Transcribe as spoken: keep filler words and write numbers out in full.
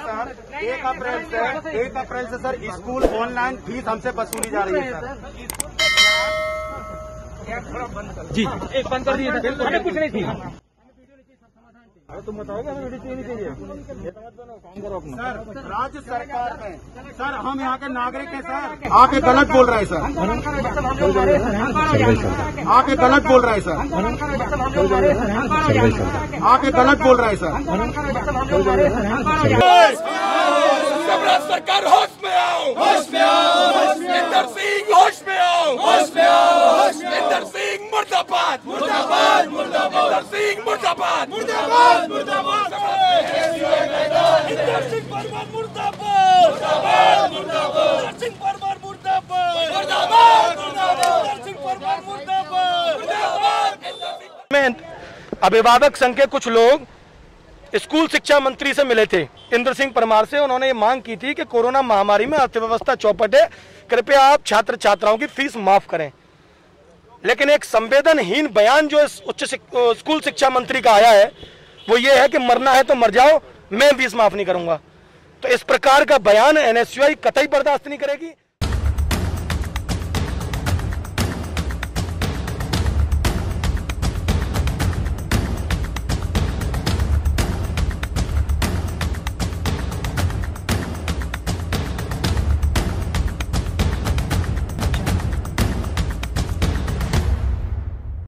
Sir एक अप्रैल से एक अप्रैल से सर स्कूल ऑनलाइन फीस हमसे वसूली जा रही है सर। जी एक बंद कर दिए बिल्कुल कुछ नहीं थी। अरे तुम बताओगे हमें वीडियो चेंज कीजिए काम करो अपना। सर राज्य सरकार में सर हम यहाँ के नागरिक हैं सर। आप ये गलत बोल रहे हैं सर। आप ये गलत बोल रहे हैं सर। आप ये गलत बोल रहे हैं सर। सरकार होश में आओ, होश में आओ। इंद्र सिंह होश में आओ, होश में आओ। इंद्र सिंह मुर्दाबाद, मुर्दाबाद, मुर्दाबाद। इंद्र सिंह मुर्दाबाद, मुर्दाबाद। मुर्दाबाद इंद्र सिंह परमार मुर्दाबाद, मुर्दाबाद, मुर्दाबाद। इंद्र सिंह परमार मुर्दाबाद, मुर्दाबाद, मुर्दाबाद। इंद्र सिंह परमार मुर्दाबाद, मुर्दाबाद। मैं अभिभावक संघ के कुछ लोग स्कूल शिक्षा मंत्री से मिले थे, इंद्र सिंह परमार से। उन्होंने ये मांग की थी कि कोरोना महामारी में अर्थव्यवस्था चौपट है, कृपया आप छात्र छात्राओं की फीस माफ करें। लेकिन एक संवेदनहीन बयान जो उच्च स्कूल शिक्षा मंत्री का आया है वो ये है कि मरना है तो मर जाओ, मैं फीस माफ नहीं करूंगा। तो इस प्रकार का बयान एन एस यू आई कतई बर्दाश्त नहीं करेगी।